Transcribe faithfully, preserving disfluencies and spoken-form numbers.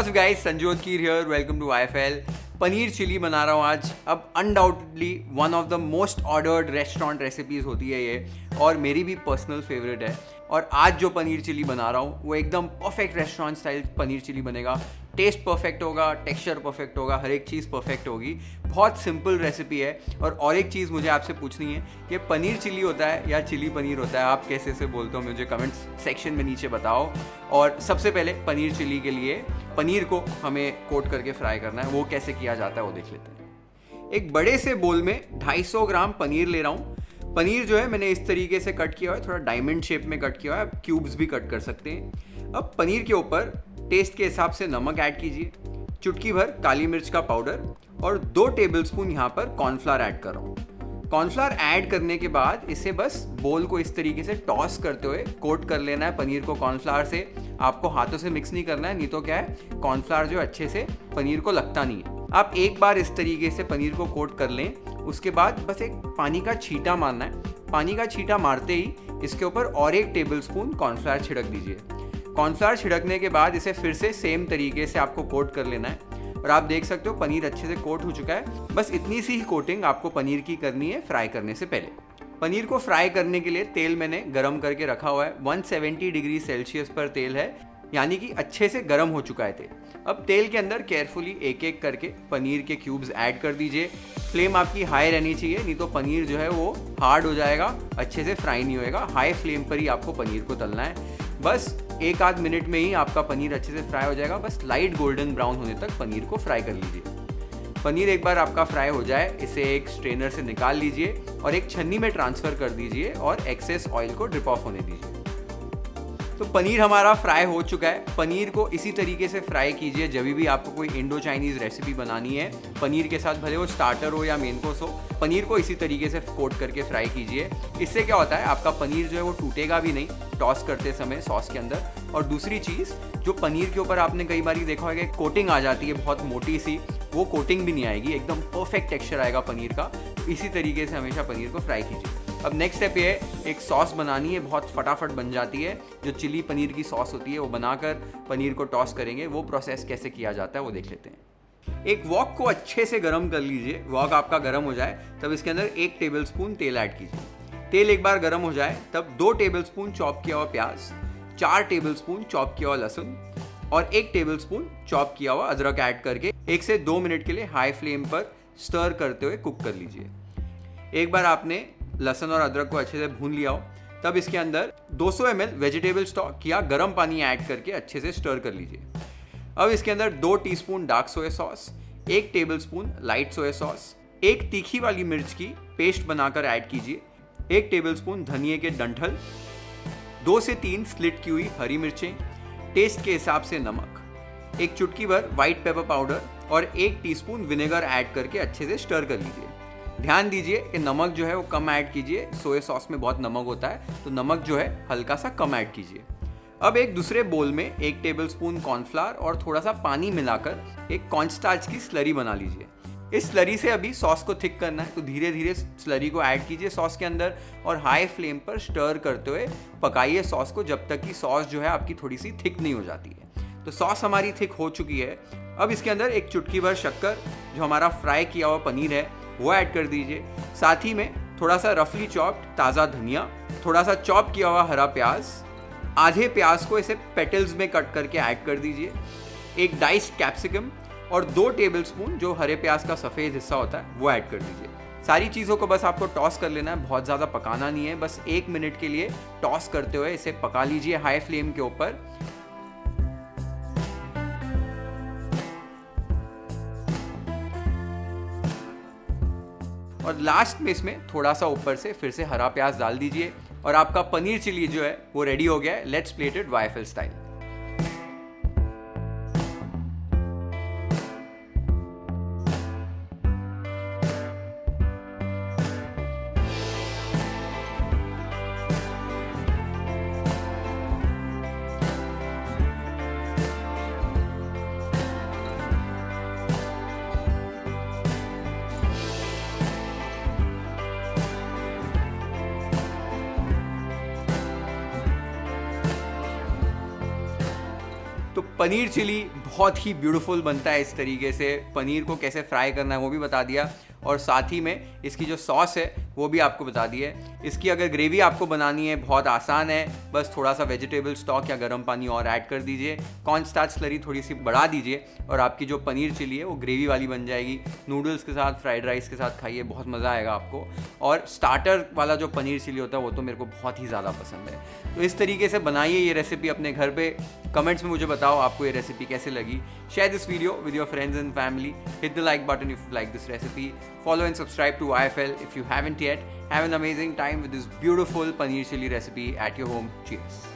What's up guys, Sanjyot Keer here, welcome to I F L. Paneer chilli बना रहा हूँ आज। अब undoubtedly one of the most ordered restaurant recipes होती है ये, और मेरी भी पर्सनल फेवरेट है। और आज जो पनीर चिली बना रहा हूँ वो एकदम perfect restaurant style paneer chilli बनेगा। टेस्ट परफेक्ट होगा, टेक्सचर परफेक्ट होगा, हर एक चीज़ परफेक्ट होगी। बहुत सिंपल रेसिपी है। और और एक चीज़ मुझे आपसे पूछनी है कि पनीर चिली होता है या चिली पनीर होता है, आप कैसे से बोलते हो मुझे कमेंट्स सेक्शन में नीचे बताओ। और सबसे पहले पनीर चिली के लिए पनीर को हमें कोट करके फ्राई करना है, वो कैसे किया जाता है वो देख लेते हैं। एक बड़े से बोल में ढाई सौ ग्राम पनीर ले रहा हूँ। पनीर जो है मैंने इस तरीके से कट किया है, थोड़ा डायमंड शेप में कट किया है। आप क्यूब्स भी कट कर सकते हैं। अब पनीर के ऊपर टेस्ट के हिसाब से नमक ऐड कीजिए, चुटकी भर काली मिर्च का पाउडर और दो टेबलस्पून यहाँ पर कॉर्नफ्लावर ऐड कर रहा हूँ। कॉर्नफ्लावर ऐड करने के बाद इसे बस बोल को इस तरीके से टॉस करते हुए कोट कर लेना है पनीर को कॉर्नफ्लावर से। आपको हाथों से मिक्स नहीं करना है, नहीं तो क्या है कॉर्नफ्लावर जो अच्छे से पनीर को लगता नहीं है। आप एक बार इस तरीके से पनीर को कोट कर लें, उसके बाद बस एक पानी का छींटा मारना है। पानी का छींटा मारते ही इसके ऊपर और एक टेबलस्पून कॉर्नफ्लावर छिड़क दीजिए। कॉर्नफ्लावर छिड़कने के बाद इसे फिर से सेम तरीके से आपको कोट कर लेना है। और आप देख सकते हो पनीर अच्छे से कोट हो चुका है। बस इतनी सी ही कोटिंग आपको पनीर की करनी है फ्राई करने से पहले। पनीर को फ्राई करने के लिए तेल मैंने गरम करके रखा हुआ है। एक सौ सत्तर डिग्री सेल्सियस पर तेल है, यानी कि अच्छे से गरम हो चुका है तेल। अब तेल के अंदर केयरफुली एक एक करके पनीर के क्यूब्स ऐड कर दीजिए। फ्लेम आपकी हाई रहनी चाहिए, नहीं तो पनीर जो है वो हार्ड हो जाएगा, अच्छे से फ्राई नहीं होएगा। हाई फ्लेम पर ही आपको पनीर को तलना है। बस एक आध मिनट में ही आपका पनीर अच्छे से फ्राई हो जाएगा। बस लाइट गोल्डन ब्राउन होने तक पनीर को फ्राई कर लीजिए। पनीर एक बार आपका फ्राई हो जाए, इसे एक स्ट्रेनर से निकाल लीजिए और एक छन्नी में ट्रांसफ़र कर दीजिए और एक्सेस ऑयल को ड्रिप ऑफ होने दीजिए। तो पनीर हमारा फ्राई हो चुका है। पनीर को इसी तरीके से फ्राई कीजिए जब भी आपको कोई इंडो चाइनीज़ रेसिपी बनानी है पनीर के साथ, भले वो स्टार्टर हो या मेन कोर्स हो। पनीर को इसी तरीके से कोट करके फ्राई कीजिए। इससे क्या होता है, आपका पनीर जो है वो टूटेगा भी नहीं टॉस करते समय सॉस के अंदर। और दूसरी चीज़, जो पनीर के ऊपर आपने कई बार देखा होगा कि कोटिंग आ जाती है बहुत मोटी सी, वो कोटिंग भी नहीं आएगी। एकदम परफेक्ट टेक्सचर आएगा पनीर का। इसी तरीके से हमेशा पनीर को फ्राई कीजिए। अब नेक्स्ट स्टेप ये है, एक सॉस बनानी है। बहुत फटाफट बन जाती है जो चिली पनीर की सॉस होती है, वो बनाकर पनीर को टॉस करेंगे। वो प्रोसेस कैसे किया जाता है वो देख लेते हैं। एक वॉक को अच्छे से गर्म कर लीजिए। वॉक आपका गर्म हो जाए तब इसके अंदर एक टेबलस्पून तेल ऐड कीजिए। तेल एक बार गर्म हो जाए तब दो टेबलस्पून चॉप किया हुआ प्याज, चार टेबलस्पून चॉप किया हुआ लहसुन और एक टेबलस्पून चॉप किया हुआ अदरक ऐड करके एक से दो मिनट के लिए हाई फ्लेम पर स्टर करते हुए कुक कर लीजिए। एक बार आपने लहसुन और अदरक को अच्छे से भून लिया हो तब इसके अंदर दो सौ एम एल वेजिटेबल स्टॉक या गर्म पानी ऐड करके अच्छे से स्टर कर लीजिए। अब इसके अंदर दो टीस्पून डार्क सोया सॉस, एक टेबलस्पून लाइट सोया सॉस, एक तीखी वाली मिर्च की पेस्ट बनाकर ऐड कीजिए, एक टेबलस्पून धनिए के डंठल, दो से तीन स्लिट की हुई हरी मिर्चें, टेस्ट के हिसाब से नमक, एक चुटकी भर वाइट पेपर पाउडर और एक टीस्पून विनेगर ऐड करके अच्छे से स्टर कर लीजिए। ध्यान दीजिए कि नमक जो है वो कम ऐड कीजिए। सोया सॉस में बहुत नमक होता है तो नमक जो है हल्का सा कम ऐड कीजिए। अब एक दूसरे बोल में एक टेबलस्पून कॉर्नफ्लावर और थोड़ा सा पानी मिलाकर एक कॉर्नस्टार्च की स्लरी बना लीजिए। इस स्लरी से अभी सॉस को थिक करना है तो धीरे धीरे स्लरी को ऐड कीजिए सॉस के अंदर और हाई फ्लेम पर स्टर करते हुए पकाइए सॉस को, जब तक कि सॉस जो है आपकी थोड़ी सी थिक नहीं हो जाती है। तो सॉस हमारी थिक हो चुकी है। अब इसके अंदर एक चुटकी भर शक्कर, जो हमारा फ्राई किया हुआ पनीर है, वो ऐड कर दीजिए। साथ ही में थोड़ा सा रफली चॉप्ड ताज़ा धनिया, थोड़ा सा चॉप किया हुआ हरा प्याज, आधे प्याज को इसे पेटल्स में कट करके ऐड कर दीजिए, एक डाइस्ड कैप्सिकम और दो टेबलस्पून जो हरे प्याज का सफ़ेद हिस्सा होता है वो ऐड कर दीजिए। सारी चीज़ों को बस आपको टॉस कर लेना है, बहुत ज़्यादा पकाना नहीं है। बस एक मिनट के लिए टॉस करते हुए इसे पका लीजिए हाई फ्लेम के ऊपर। और लास्ट में इसमें थोड़ा सा ऊपर से फिर से हरा प्याज डाल दीजिए और आपका पनीर चिली जो है वो रेडी हो गया है। Let's plate it YFL style. Paneer chilli बहुत ही ब्यूटीफुल बनता है। इस तरीके से पनीर को कैसे फ्राई करना है वो भी बता दिया, और साथ ही में इसकी जो सॉस है वो भी आपको बता दी है। इसकी अगर ग्रेवी आपको बनानी है बहुत आसान है, बस थोड़ा सा वेजिटेबल स्टॉक या गर्म पानी और ऐड कर दीजिए, कॉर्नस्टार्च स्लरी थोड़ी सी बढ़ा दीजिए और आपकी जो पनीर चिली है वो ग्रेवी वाली बन जाएगी। नूडल्स के साथ, फ्राइड राइस के साथ खाइए, बहुत मज़ा आएगा आपको। और स्टार्टर वाला जो पनीर चिली होता है वो तो मेरे को बहुत ही ज़्यादा पसंद है। तो इस तरीके से बनाइए ये रेसिपी अपने घर पे। कमेंट्स में मुझे बताओ आपको ये रेसिपी कैसे लगी। Share this video with your friends and family. Hit the like button if you like this recipe. Follow and subscribe to I F L if you haven't yet. Have an amazing time with this beautiful paneer chili recipe at your home. Cheers.